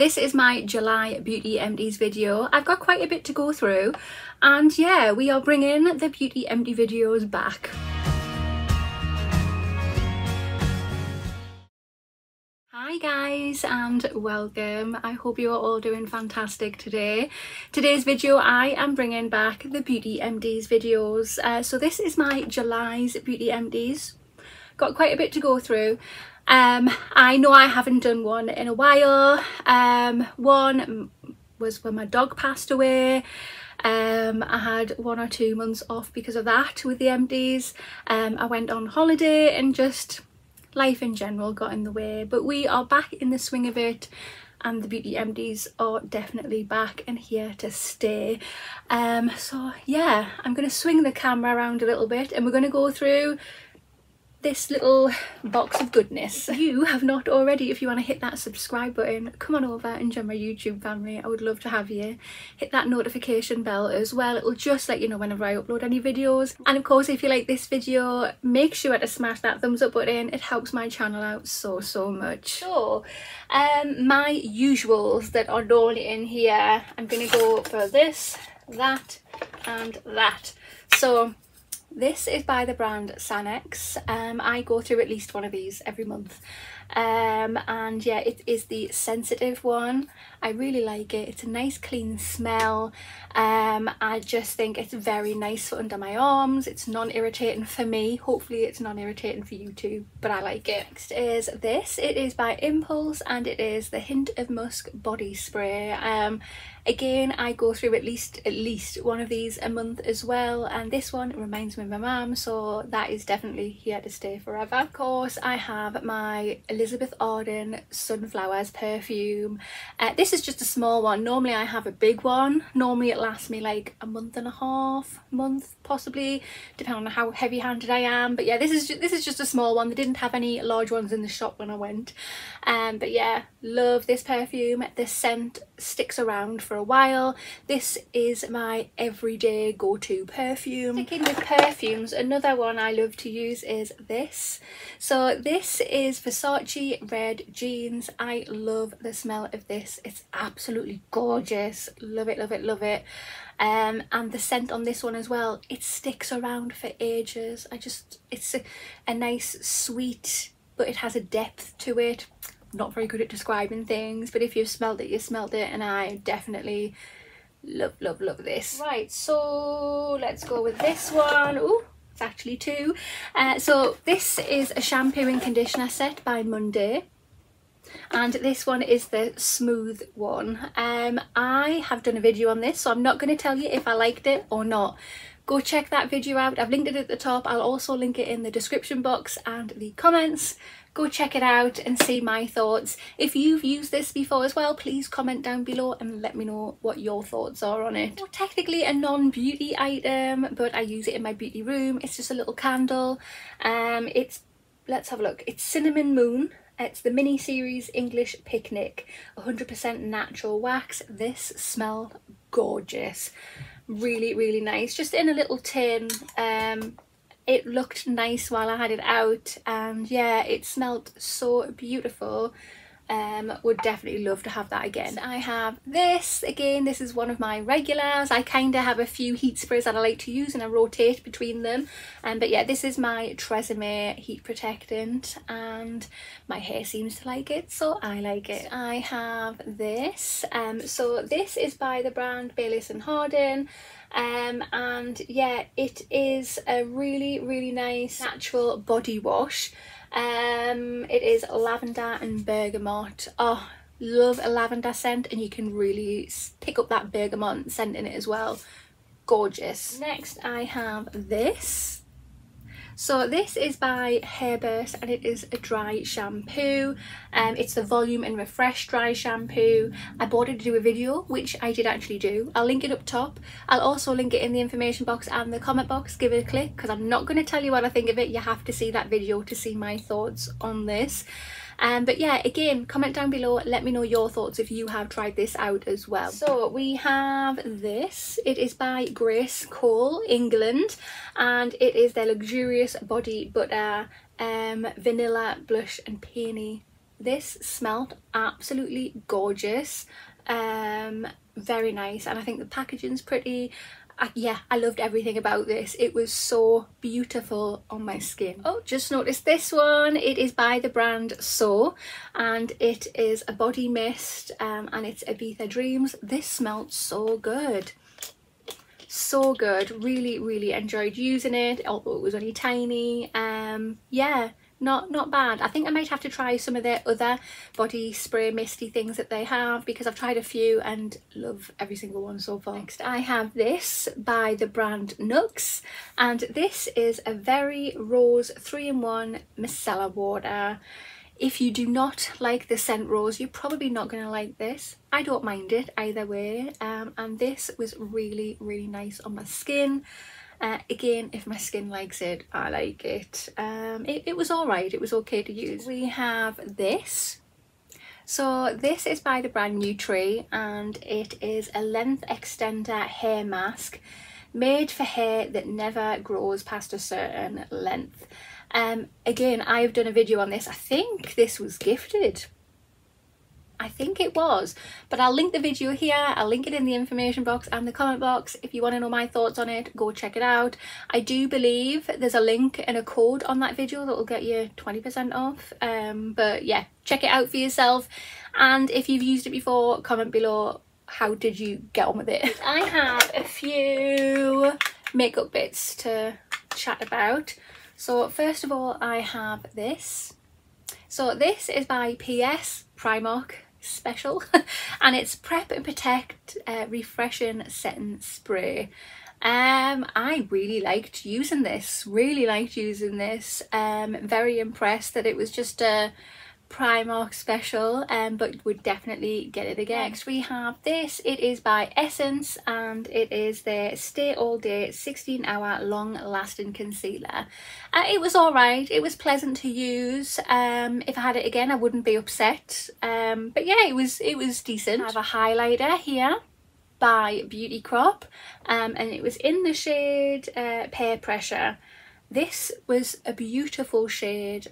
This is my July Beauty MDs video. I've got quite a bit to go through, and yeah, we are bringing the Beauty MD videos back. Hi guys and welcome. I hope you are all doing fantastic today. Today's video I am bringing back the Beauty MDs videos. So this is my July's Beauty MDs. Got quite a bit to go through. I know I haven't done one in a while. One was when my dog passed away. I had 1 or 2 months off because of that with the MDs. I went on holiday and just life in general got in the way, but we are back in the swing of it, and the Beauty MDs are definitely back and here to stay. So yeah, I'm going to swing the camera around a little bit and we're going to go through this little box of goodness. If you have not already, if you want to hit that subscribe button, come on over and join my YouTube family. I would love to have you. Hit that notification bell as well. It'll just let you know whenever I upload any videos. And of course, if you like this video, make sure to smash that thumbs up button. It helps my channel out so much. So my usuals that are normally in here, I'm gonna go for this, that and that. So this is by the brand Sanex. I go through at least one of these every month. And yeah, it is the sensitive one. I really like it. It's a nice clean smell. I just think it's very nice for under my arms. It's non-irritating for me. Hopefully it's non-irritating for you too, but I like it. Next is this. It is by Impulse and it is the Hint of Musk Body Spray. Again, I go through at least one of these a month as well, and this one reminds me of my mum, so that is definitely here to stay forever. Of course, I have my Elizabeth Arden Sunflowers perfume. This is just a small one. Normally I have a big one. Normally it lasts me like a month and a half, month possibly, depending on how heavy-handed I am. But yeah, this is just a small one. They didn't have any large ones in the shop when I went. But yeah, love this perfume. The scent sticks around for a while. This is my everyday go-to perfume. Sticking with perfumes, another one I love to use is this. So this is Versace Red Jeans. I love the smell of this. It's absolutely gorgeous. Love it, love it, love it. And the scent on this one as well, it sticks around for ages. It's a nice sweet, but it has a depth to it. Not very good at describing things, but if you've smelled it, you smelled it, and I definitely love this. Right, so let's go with this one. Ooh, it's actually two. So this is a shampoo and conditioner set by Monday, and this one is the smooth one. I have done a video on this, so I'm not going to tell you if I liked it or not. Go check that video out. I've linked it at the top. I'll also link it in the description box and the comments. Go check it out and see my thoughts. If you've used this before as well, please comment down below and let me know what your thoughts are on it. Well, technically a non-beauty item, but I use it in my beauty room. It's just a little candle. It's, let's have a look. It's Cinnamon Moon. It's the mini series English Picnic, 100% natural wax. This smelled gorgeous. Really nice, just in a little tin. It looked nice while I had it out, and yeah, it smelled so beautiful. Would definitely love to have that again. I have this again. This is one of my regulars. I kind of have a few heat sprays that I like to use and I rotate between them. But yeah, this is my Tresemmé heat protectant, and my hair seems to like it, so I like it. I have this. So this is by the brand Grace Cole. And yeah, it is a really nice natural body wash. It is lavender and bergamot. Oh, love a lavender scent, and you can really pick up that bergamot scent in it as well. Gorgeous. Next I have this. So this is by Hairburst and it is a dry shampoo. It's the Volume and Refresh dry shampoo. I bought it to do a video, which I did actually do. I'll link it up top. I'll also link it in the information box and the comment box. Give it a click because I'm not going to tell you what I think of it. You have to see that video to see my thoughts on this. But yeah, again, comment down below, let me know your thoughts if you have tried this out as well. So we have this. It is by Grace Cole, England, and it is their Luxurious Body Butter Vanilla Blush and Peony This smelled absolutely gorgeous, very nice, and I think the packaging's pretty. Yeah, I loved everything about this. It was so beautiful on my skin. Oh, just noticed this one. It is by the brand So, and it is a body mist, and it's Ibiza Dreams. This smelled so good. So good. Really, really enjoyed using it, although it was only tiny. Yeah, not bad. I think I might have to try some of their other body spray misty things that they have, because I've tried a few and love every single one so far. Next I have this by the brand Nooks, and this is a Very Rose 3-in-1 micellar water. If you do not like the scent rose, you're probably not going to like this. I don't mind it either way, and this was really, really nice on my skin. Again, if my skin likes it, I like it. It was all right. It was okay to use. We have this. So this is by the brand Nutree, and it is a length extender hair mask made for hair that never grows past a certain length. Again, I've done a video on this. I think this was gifted. I think it was, but I'll link the video here, I'll link it in the information box and the comment box. If you want to know my thoughts on it, go check it out. I do believe there's a link and a code on that video that will get you 20% off, but yeah, check it out for yourself, and if you've used it before, comment below how did you get on with it. I have a few makeup bits to chat about. So first of all, I have this. So this is by PS Primark Special and it's Prep and Protect Refreshing Setting Spray. I really liked using this, very impressed that it was just a Primark special, but would definitely get it again. Next we have this. It is by Essence and it is their Stay All Day 16-hour long lasting concealer. It was all right. It was pleasant to use. If I had it again, I wouldn't be upset, but yeah, it was decent. I have a highlighter here by Beauty Crop, and it was in the shade Peer Pressure. This was a beautiful shade.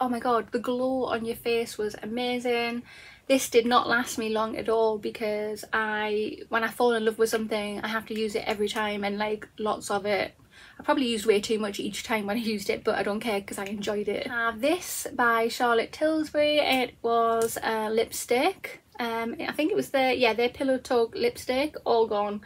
Oh my god, the glow on your face was amazing. This did not last me long at all, because when I fall in love with something, I have to use it every time, and like lots of it. I probably used way too much each time when I used it, but I don't care because I enjoyed it. I have this by Charlotte Tilbury. It was a lipstick. I think it was their Pillow Talk lipstick. All gone.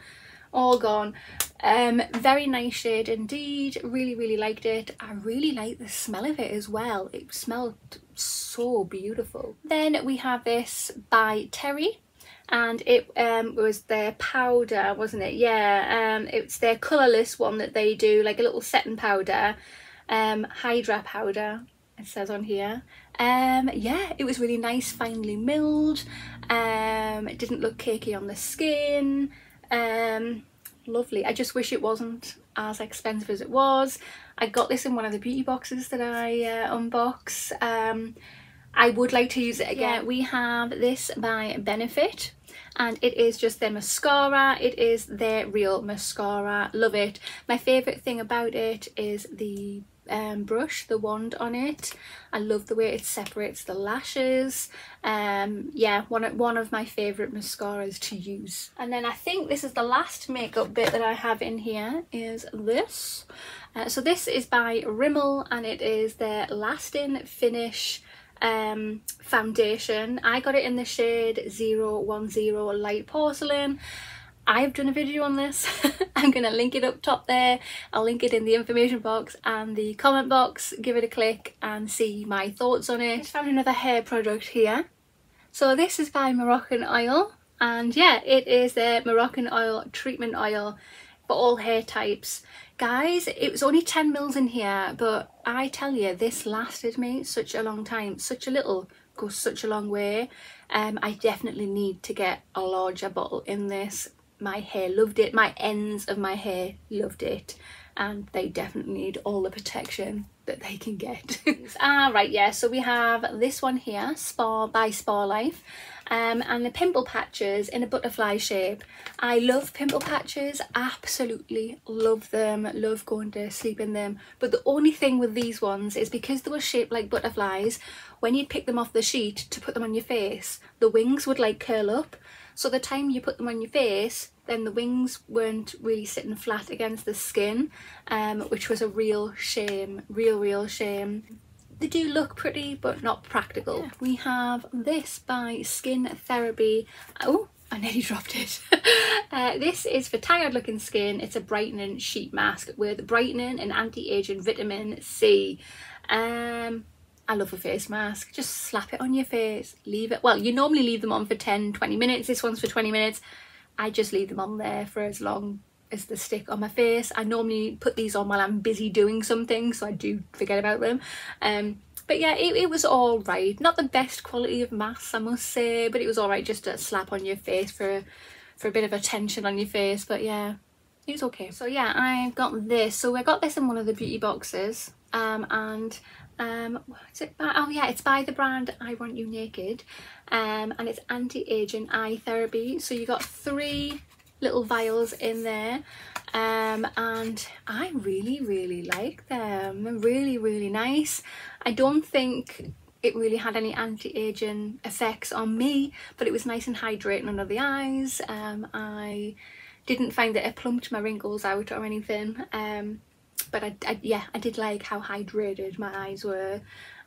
Very nice shade indeed. Really liked it. I really like the smell of it as well. It smelled so beautiful. Then we have this by Terry, and it was their powder, wasn't it? Yeah, it's their colourless one that they do, like a little setting powder, Hydra powder it says on here. Yeah, it was really nice, finely milled. It didn't look cakey on the skin. Lovely. I just wish it wasn't as expensive as it was. I got this in one of the beauty boxes that I unbox. I would like to use it again. Yeah, we have this by Benefit, and it is just their mascara. It is their real mascara. Love it. My favourite thing about it is the brush, the wand on it. I love the way it separates the lashes. Yeah, one of my favorite mascaras to use. And then I think this is the last makeup bit that I have in here, is this. So this is by Rimmel, and it is their Lasting Finish foundation. I got it in the shade 010 Light Porcelain. I've done a video on this. I'm gonna link it up top there. I'll link it in the information box and the comment box. Give it a click and see my thoughts on it. Just found another hair product here. So this is by Moroccan Oil, and yeah, it is their Moroccan Oil treatment oil for all hair types. Guys, it was only 10 mils in here, but I tell you, this lasted me such a long time. Such a little goes such a long way. I definitely need to get a larger bottle in this. My hair loved it, my ends of my hair loved it, and they definitely need all the protection that they can get. Alright, yeah, so we have this one here, Spore by Spore Life, and the pimple patches in a butterfly shape. I love pimple patches, absolutely love them, love going to sleep in them, but the only thing with these ones is because they were shaped like butterflies, when you'd pick them off the sheet to put them on your face, the wings would like curl up, so the time you put them on your face, then the wings weren't really sitting flat against the skin, which was a real shame, real shame. They do look pretty, but not practical. Yeah. We have this by Skin Therapy. Oh, I nearly dropped it. This is for tired looking skin. It's a brightening sheet mask with brightening and anti-aging vitamin C. I love a face mask. Just slap it on your face, leave it. Well, you normally leave them on for 10, 20 minutes. This one's for 20 minutes. I just leave them on there for as long as they stick on my face. I normally put these on while I'm busy doing something, so I do forget about them. But yeah, it was all right. Not the best quality of mask, I must say, but it was all right just to slap on your face for a bit of attention on your face. But yeah, it was okay. So yeah, I got this. So I got this in one of the beauty boxes, and what's it by? Oh yeah, it's by the brand I Want You Naked, and it's anti-aging eye therapy. So you got 3 little vials in there, and I really like them. They're really nice. I don't think it really had any anti-aging effects on me, but it was nice and hydrating under the eyes. I didn't find that it plumped my wrinkles out or anything, but yeah, I did like how hydrated my eyes were.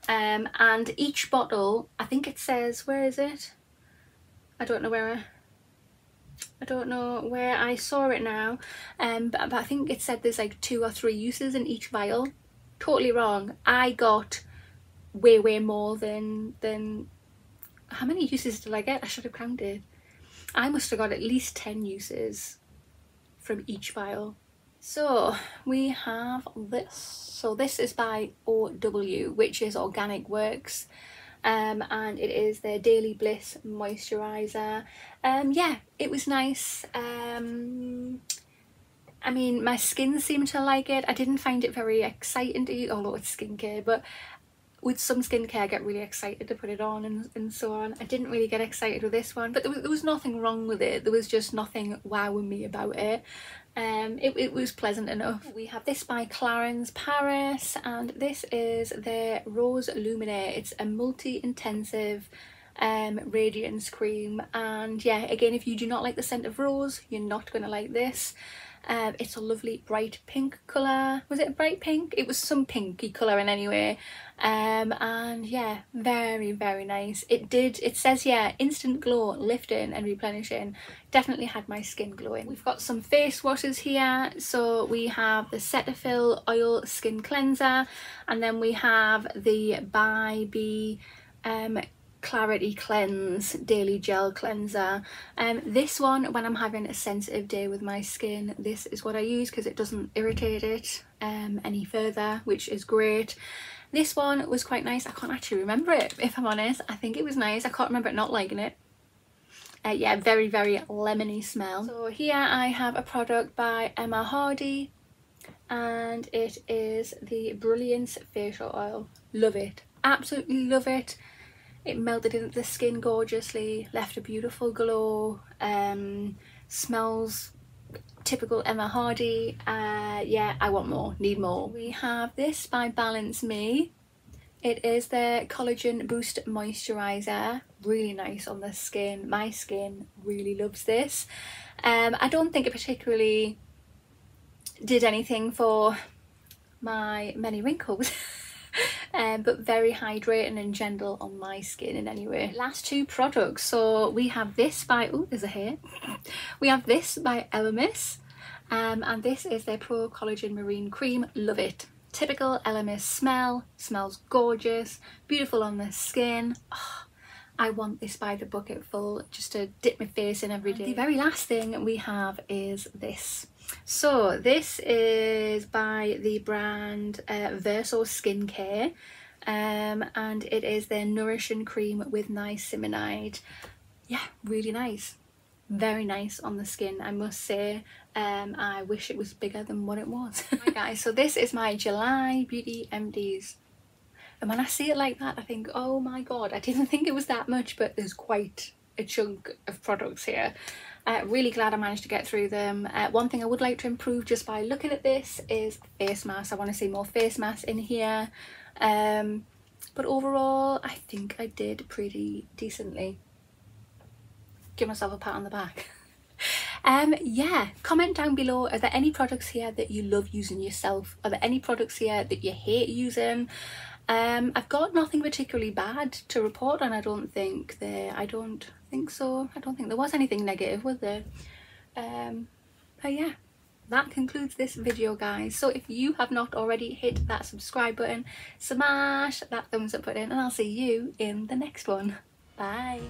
And each bottle, I think it says, where is it? I don't know where I saw it now, but I think it said there's like 2 or 3 uses in each vial. Totally wrong. I got way more than how many uses did I get? I should have counted. I must have got at least 10 uses from each vial. So we have this. So this is by OW, which is Organic Works, and it is their Daily Bliss moisturizer. Yeah, it was nice. I mean, my skin seemed to like it. I didn't find it very exciting to use, although it's skincare, but with some skincare I get really excited to put it on and so on. I didn't really get excited with this one, but there was nothing wrong with it. There was just nothing wowing me about it. It was pleasant enough. We have this by Clarins Paris, and this is their Rose Luminaire. It's a multi-intensive radiance cream, and yeah, again, if you do not like the scent of rose, you're not going to like this. It's a lovely bright pink colour. Was it a bright pink? It was some pinky colour in anyway. And yeah, very nice. It says, yeah, instant glow, lifting and replenishing. Definitely had my skin glowing. We've got some face washes here. So we have the Cetaphil Oil Skin Cleanser, and then we have the Bybee Clarity Cleanse Daily Gel Cleanser. This one, when I'm having a sensitive day with my skin, this is what I use because it doesn't irritate it any further, which is great. This one was quite nice. I can't actually remember it, if I'm honest. I think it was nice. I can't remember it not liking it. Yeah, very lemony smell. So here I have a product by Emma Hardy, and it is the Brilliance Facial Oil. Love it, absolutely love it. It melted into the skin gorgeously, left a beautiful glow, smells typical Emma Hardy. Yeah, I want more, need more. We have this by Balance Me. It is their Collagen Boost Moisturiser. Really nice on the skin. My skin really loves this. I don't think it particularly did anything for my many wrinkles. But very hydrating and gentle on my skin in any way. Last 2 products. So we have this by, oh, there's a hair. We have this by Elemis, and this is their Pro Collagen Marine Cream. Love it. Typical Elemis smell. Smells gorgeous. Beautiful on the skin. Oh, I want this by the bucketful just to dip my face in every day. The very last thing we have is this. So this is by the brand Verso Skincare, and it is their Nourishing Cream with Niacinamide. Yeah, really nice. very nice on the skin, I must say. I wish it was bigger than what it was. Hi guys, so this is my July Beauty MDs. And when I see it like that, I think, oh my god, I didn't think it was that much, but there's quite a chunk of products here. Really glad I managed to get through them. One thing I would like to improve just by looking at this is face mask. I want to see more face mask in here. But overall, I think I did pretty decently. Give myself a pat on the back. Yeah, comment down below, are there any products here that you love using yourself? Are there any products here that you hate using? I've got nothing particularly bad to report on, I don't think. I don't think so. I don't think there was anything negative, was there? But yeah, that concludes this video, guys. So if you have not already, hit that subscribe button, smash that thumbs up button, and I'll see you in the next one. Bye.